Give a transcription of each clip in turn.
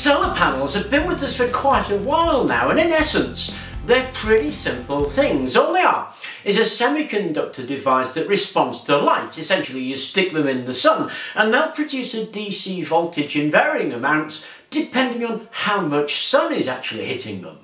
Solar panels have been with us for quite a while now, and in essence, they're pretty simple things. All they are is a semiconductor device that responds to light. Essentially, you stick them in the sun and they'll produce a DC voltage in varying amounts depending on how much sun is actually hitting them.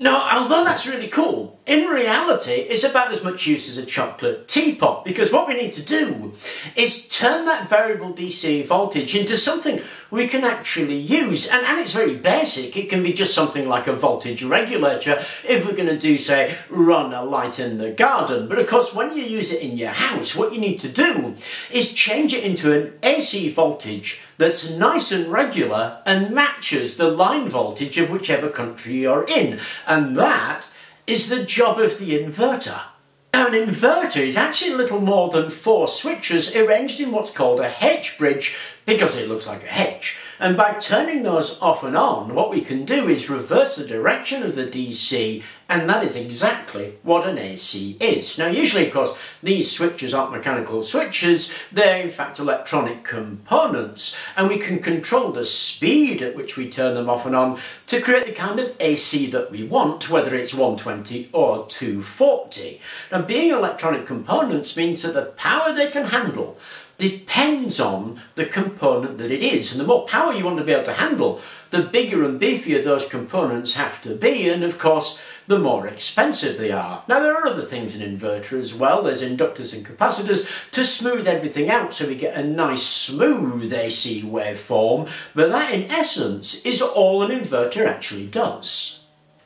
Now, although that's really cool, in reality, it's about as much use as a chocolate teapot, because what we need to do is turn that variable DC voltage into something we can actually use. And it's very basic. It can be just something like a voltage regulator if we're going to do, say, run a light in the garden. But of course, when you use it in your house, what you need to do is change it into an AC voltage that's nice and regular and matches the line voltage of whichever country you're in. And that is the job of the inverter. Now, an inverter is actually little more than four switches arranged in what's called a hedge bridge, because it looks like a hedge. And by turning those off and on, what we can do is reverse the direction of the DC, and that is exactly what an AC is. Now, usually, of course, these switches aren't mechanical switches. They're, in fact, electronic components, and we can control the speed at which we turn them off and on to create the kind of AC that we want, whether it's 120 or 240. Now, being electronic components means that the power they can handle depends on the component that it is. And the more power you want to be able to handle, the bigger and beefier those components have to be, and of course, the more expensive they are. Now, there are other things in an inverter as well. There's inductors and capacitors to smooth everything out so we get a nice smooth AC waveform, but that in essence is all an inverter actually does.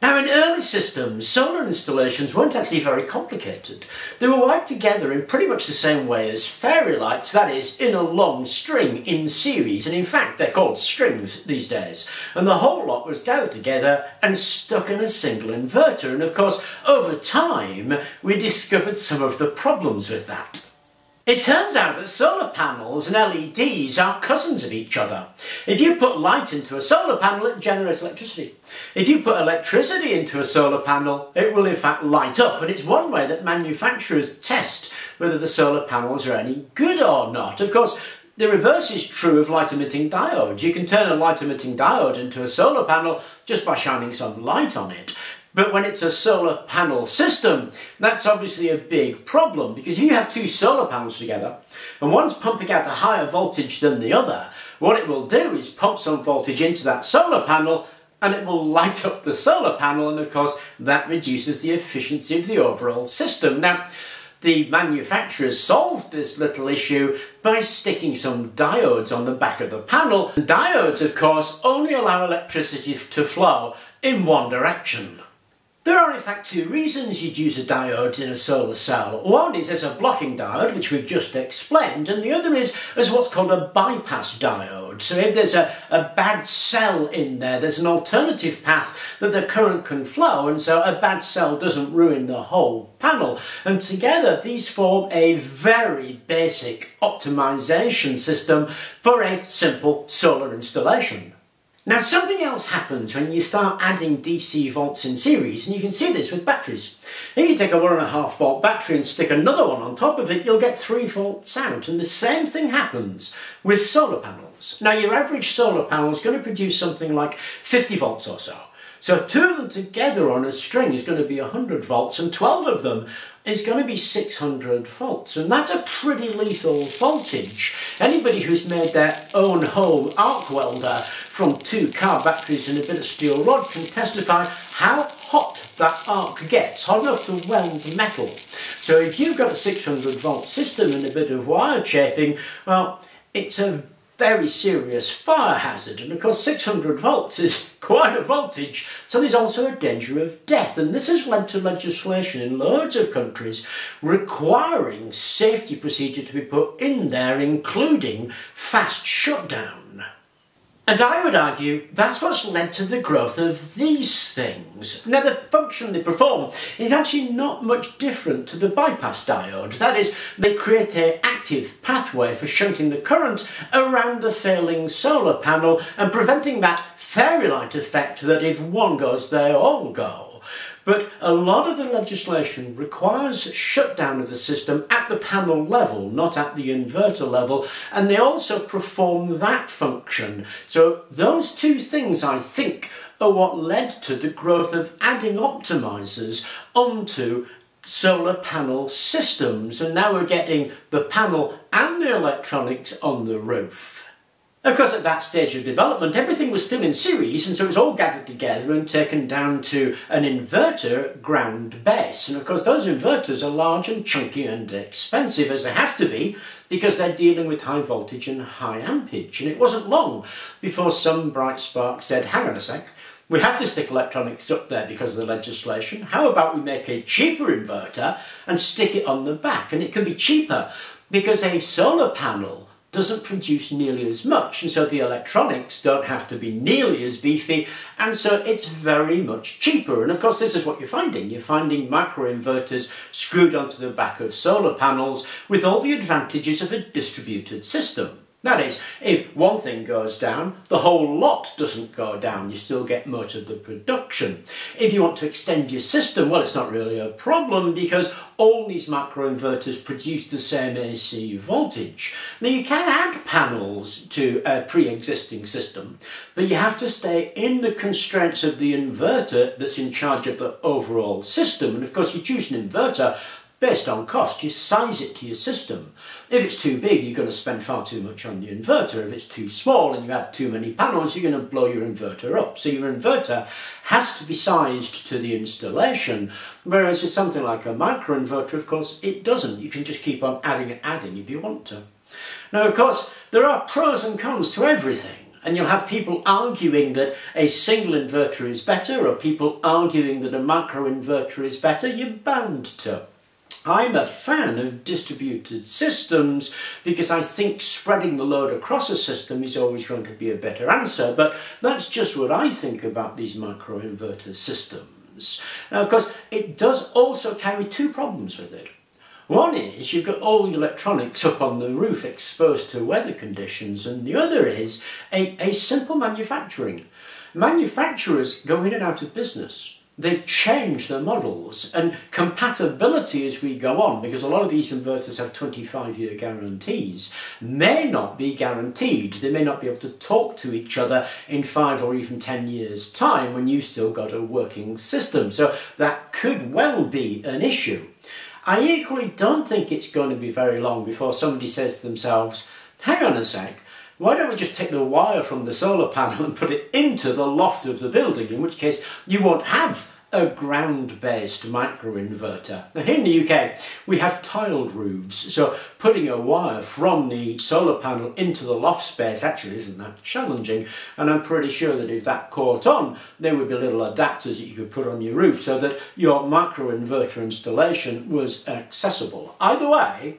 Now, in early systems, solar installations weren't actually very complicated. They were wired together in pretty much the same way as fairy lights, that is, in a long string in series, and in fact they're called strings these days. And the whole lot was gathered together and stuck in a single inverter, and of course, over time, we discovered some of the problems with that. It turns out that solar panels and LEDs are cousins of each other. If you put light into a solar panel, it generates electricity. If you put electricity into a solar panel, it will in fact light up. And it's one way that manufacturers test whether the solar panels are any good or not. Of course, the reverse is true of light-emitting diodes. You can turn a light-emitting diode into a solar panel just by shining some light on it. But when it's a solar panel system, that's obviously a big problem, because if you have two solar panels together and one's pumping out a higher voltage than the other, what it will do is pump some voltage into that solar panel and it will light up the solar panel, and of course that reduces the efficiency of the overall system. Now, the manufacturers solved this little issue by sticking some diodes on the back of the panel. Diodes, of course, only allow electricity to flow in one direction. There are in fact two reasons you'd use a diode in a solar cell. One is as a blocking diode, which we've just explained, and the other is as what's called a bypass diode. So if there's a bad cell in there, there's an alternative path that the current can flow, and so a bad cell doesn't ruin the whole panel. And together these form a very basic optimization system for a simple solar installation. Now, something else happens when you start adding DC volts in series, and you can see this with batteries. If you take a 1.5 volt battery and stick another one on top of it, you'll get 3 volts out, and the same thing happens with solar panels. Now, your average solar panel is going to produce something like 50 volts or so. So two of them together on a string is going to be 100 volts, and 12 of them is going to be 600 volts. And that's a pretty lethal voltage. Anybody who's made their own home arc welder from 2 car batteries and a bit of steel rod can testify how hot that arc gets, hot enough to weld metal. So if you've got a 600 volt system and a bit of wire chafing, well, it's a very serious fire hazard, and of course 600 volts is quite a voltage, so there's also a danger of death, and this has led to legislation in loads of countries requiring safety procedure to be put in there, including fast shutdown. And I would argue that's what's led to the growth of these things. Now, the function they perform is actually not much different to the bypass diode. That is, they create an active pathway for shunting the current around the failing solar panel and preventing that fairy light effect that if one goes, they all go. But a lot of the legislation requires shutdown of the system at the panel level, not at the inverter level, and they also perform that function. So those two things, I think, are what led to the growth of adding optimizers onto solar panel systems, and now we're getting the panel and the electronics on the roof. Of course, at that stage of development, everything was still in series, and so it was all gathered together and taken down to an inverter ground base. And of course, those inverters are large and chunky and expensive, as they have to be, because they're dealing with high voltage and high ampage. And it wasn't long before some bright spark said, hang on a sec, we have to stick electronics up there because of the legislation. How about we make a cheaper inverter and stick it on the back? And it can be cheaper because a solar panel doesn't produce nearly as much, and so the electronics don't have to be nearly as beefy, and so it's very much cheaper. And of course, this is what you're finding. You're finding microinverters screwed onto the back of solar panels with all the advantages of a distributed system. That is, if one thing goes down, the whole lot doesn't go down. You still get much of the production. If you want to extend your system, well, it's not really a problem because all these microinverters produce the same AC voltage. Now, you can add panels to a pre-existing system, but you have to stay in the constraints of the inverter that's in charge of the overall system. And of course, you choose an inverter based on cost. You size it to your system. If it's too big, you're going to spend far too much on the inverter. If it's too small and you add too many panels, you're going to blow your inverter up. So your inverter has to be sized to the installation, whereas with something like a microinverter, of course, it doesn't. You can just keep on adding and adding if you want to. Now, of course, there are pros and cons to everything. And you'll have people arguing that a single inverter is better, or people arguing that a microinverter is better. You're bound to. I'm a fan of distributed systems because I think spreading the load across a system is always going to be a better answer, but that's just what I think about these microinverter systems. Now, of course, it does also carry two problems with it. One is you've got all the electronics up on the roof exposed to weather conditions, and the other is a simple manufacturing. Manufacturers go in and out of business. They change their models, and compatibility as we go on, because a lot of these inverters have 25-year guarantees, may not be guaranteed. They may not be able to talk to each other in 5 or even 10 years' time when you've still got a working system. So that could well be an issue. I equally don't think it's going to be very long before somebody says to themselves, hang on a sec, why don't we just take the wire from the solar panel and put it into the loft of the building, in which case you won't have a ground-based microinverter. Now, here in the UK, we have tiled roofs, so putting a wire from the solar panel into the loft space actually isn't that challenging, and I'm pretty sure that if that caught on, there would be little adapters that you could put on your roof so that your microinverter installation was accessible. Either way,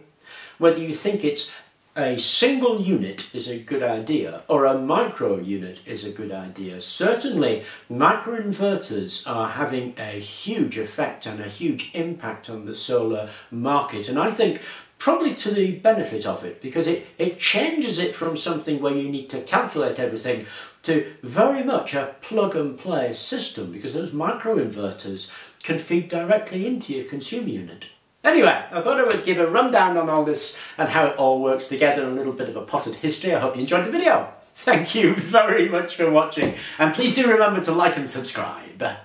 whether you think it's a single unit is a good idea, or a micro unit is a good idea. Certainly, microinverters are having a huge effect and a huge impact on the solar market, and I think probably to the benefit of it, because it changes it from something where you need to calculate everything to very much a plug-and-play system, because those microinverters can feed directly into your consumer unit. Anyway, I thought I would give a rundown on all this and how it all works together, and a little bit of a potted history. I hope you enjoyed the video. Thank you very much for watching, and please do remember to like and subscribe.